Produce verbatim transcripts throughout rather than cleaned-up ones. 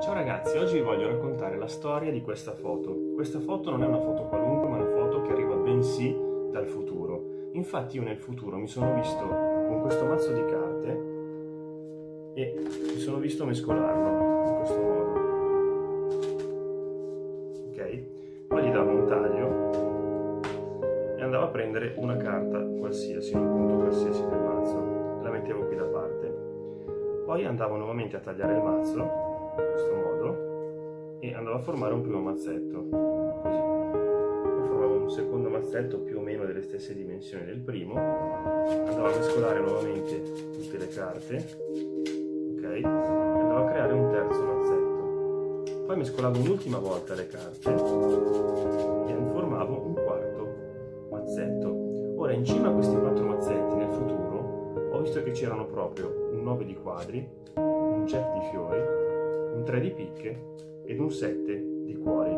Ciao ragazzi, oggi vi voglio raccontare la storia di questa foto. Questa foto non è una foto qualunque, ma una foto che arriva bensì dal futuro. Infatti io nel futuro mi sono visto con questo mazzo di carte e mi sono visto mescolarlo in questo modo. Ok? Poi gli davo un taglio e andavo a prendere una carta qualsiasi, un punto qualsiasi del mazzo. La mettevo qui da parte. Poi andavo nuovamente a tagliare il mazzo in questo modo e andavo a formare un primo mazzetto, così. Poi formavo un secondo mazzetto più o meno delle stesse dimensioni del primo, andavo a mescolare nuovamente tutte le carte, ok, e andavo a creare un terzo mazzetto. Poi mescolavo un'ultima volta le carte e formavo un quarto mazzetto. Ora, in cima a questi quattro mazzetti nel futuro ho visto che c'erano proprio un nove di quadri, un jack di fiori, un tre di picche ed un sette di cuori.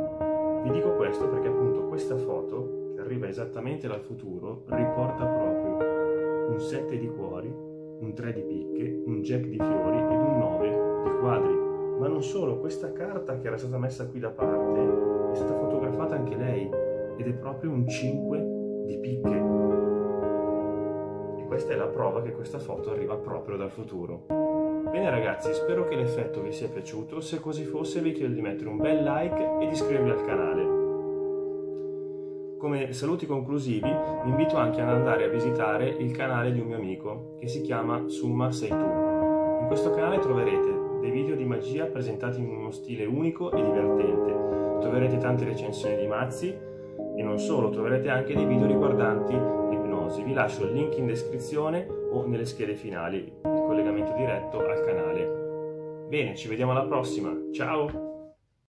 Vi dico questo perché appunto questa foto, che arriva esattamente dal futuro, riporta proprio un sette di cuori, un tre di picche, un jack di fiori ed un nove di quadri. Ma non solo, questa carta che era stata messa qui da parte è stata fotografata anche lei ed è proprio un cinque di picche. E questa è la prova che questa foto arriva proprio dal futuro. Bene ragazzi, spero che l'effetto vi sia piaciuto, se così fosse vi chiedo di mettere un bel like e di iscrivervi al canale. Come saluti conclusivi vi invito anche ad andare a visitare il canale di un mio amico che si chiama Summa Sei Tu. In questo canale troverete dei video di magia presentati in uno stile unico e divertente, troverete tante recensioni di mazzi e non solo, troverete anche dei video riguardanti l'ipnosi. Vi lascio il link in descrizione o nelle schede finali, collegamento diretto al canale. Bene, ci vediamo alla prossima, ciao!